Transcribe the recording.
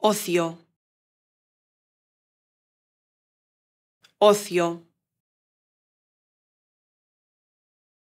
Ocio.